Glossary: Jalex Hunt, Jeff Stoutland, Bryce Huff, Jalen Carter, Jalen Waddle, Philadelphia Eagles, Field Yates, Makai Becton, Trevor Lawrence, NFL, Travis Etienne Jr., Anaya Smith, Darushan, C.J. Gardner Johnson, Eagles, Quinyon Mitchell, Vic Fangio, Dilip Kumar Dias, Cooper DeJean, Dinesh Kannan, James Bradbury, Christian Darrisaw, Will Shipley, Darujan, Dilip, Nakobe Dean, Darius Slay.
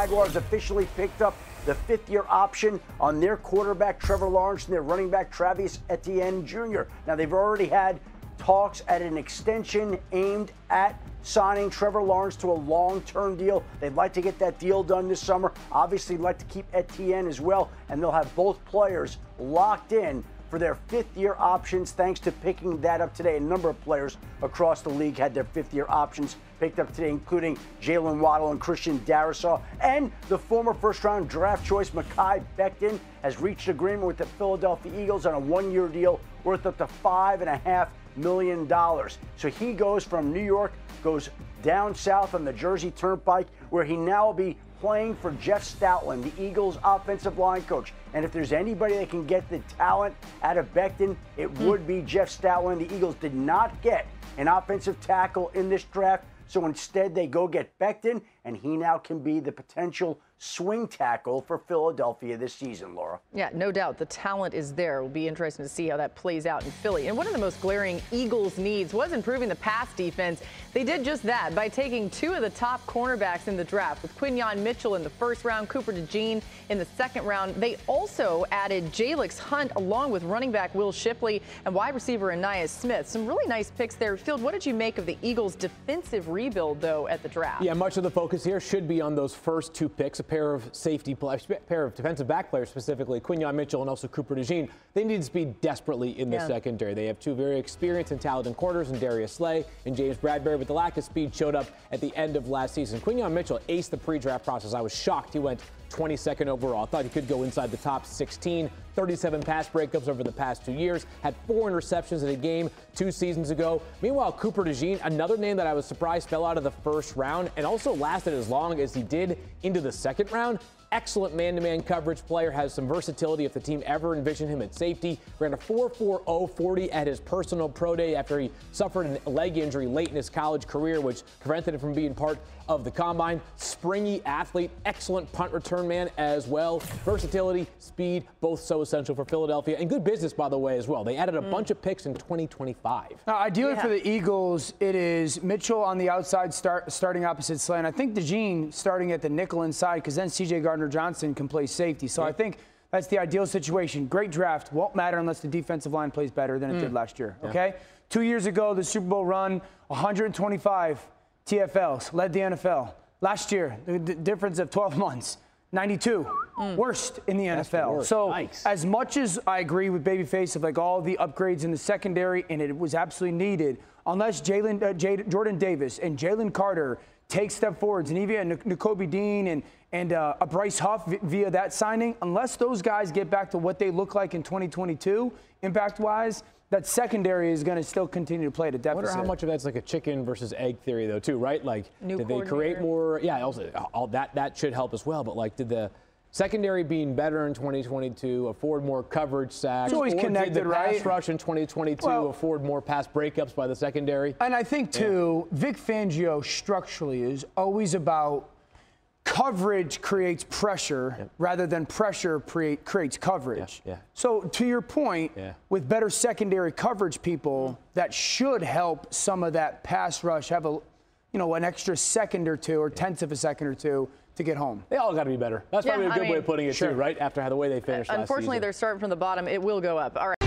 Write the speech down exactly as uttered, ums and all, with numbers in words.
Jaguars officially picked up the fifth-year option on their quarterback, Trevor Lawrence, and their running back, Travis Etienne Junior Now, they've already had talks at an extension aimed at signing Trevor Lawrence to a long-term deal. They'd like to get that deal done this summer. Obviously, they'd like to keep Etienne as well, and they'll have both players locked in for their fifth-year options, thanks to picking that up today. A number of players across the league had their fifth-year options picked up today, including Jalen Waddle and Christian Darrisaw. And the former first-round draft choice, Makai Becton, has reached agreement with the Philadelphia Eagles on a one-year deal worth up to five and a half million dollars. So he goes from New York, goes down south on the Jersey Turnpike, where he now will be playing for Jeff Stoutland, the Eagles offensive line coach. And if there's anybody that can get the talent out of Becton, it would be Jeff Stoutland. The Eagles did not get an offensive tackle in this draft, so instead they go get Becton, and he now can be the potential swing tackle for Philadelphia this season, Laura. Yeah, no doubt. The talent is there. It will be interesting to see how that plays out in Philly. And one of the most glaring Eagles needs was improving the pass defense. They did just that by taking two of the top cornerbacks in the draft, with Quinyon Mitchell in the first round, Cooper DeJean in the second round. They also added Jalex Hunt along with running back Will Shipley and wide receiver Anaya Smith. Some really nice picks there. Field, what did you make of the Eagles' defensive rebuild, though, at the draft? Yeah, much of the focus here should be on those first two picks, a pair of safety players, pair of defensive back players, specifically Quinyon Mitchell and also Cooper DeJean. They need to be desperately in the yeah. secondary. They have two very experienced and talented corners in Darius Slay and James Bradbury, but the lack of speed showed up at the end of last season. Quinyon Mitchell aced the pre-draft process. I was shocked he went twenty-second overall. I thought he could go inside the top sixteen. thirty-seven pass breakups over the past two years. Had four interceptions in a game two seasons ago. Meanwhile, Cooper DeJean, another name that I was surprised fell out of the first round and also lasted as long as he did into the second round. Excellent man-to-man coverage player, has some versatility if the team ever envisioned him at safety. Ran a four four oh forty at his personal pro day after he suffered a leg injury late in his college career, which prevented him from being part of the combine. Springy athlete, excellent punt return man as well. Versatility, speed, both so essential for Philadelphia. And good business, by the way, as well. They added a mm. bunch of picks in twenty twenty-five. Now, ideally yeah. for the Eagles, it is Mitchell on the outside start, starting opposite Slay. And I think DeJean starting at the nickel inside, because then C J. Gardner Johnson can play safety. So I think that's the ideal situation. Great draft. Won't matter unless the defensive line plays better than it mm. did last year. Yeah. Okay? Two years ago, the Super Bowl run, one hundred twenty-five T F Ls led the N F L. Last year, the d difference of twelve months, ninety-two. Mm. Worst in the that's N F L. The so nice. As much as I agree with Babyface of like all the upgrades in the secondary, and it was absolutely needed, unless Jalen, uh, J Jordan Davis and Jalen Carter take step forwards, and even Nakobe Dean and and uh, a Bryce Huff via that signing, unless those guys get back to what they look like in twenty twenty-two, impact-wise, that secondary is going to still continue to play at a deficit. I wonder how much of that's like a chicken versus egg theory, though, too, right? Like, New did they create more? Yeah, also, all that, that should help as well, but, like, did the secondary being better in twenty twenty-two afford more coverage sacks? It's always or connected, did the right? Pass rush in twenty twenty-two well, afford more pass breakups by the secondary? And I think, too, yeah. Vic Fangio structurally is always about coverage creates pressure yep. rather than pressure create, creates coverage. Yeah, yeah. So to your point, yeah. with better secondary coverage people, mm. that should help some of that pass rush have a, you know, an extra second or two or yeah. tenth of a second or two to get home. They all got to be better. That's yeah, probably a good I mean, way of putting it sure. too, right? After how the way they finished uh, last season. Unfortunately, they're starting from the bottom. It will go up. All right.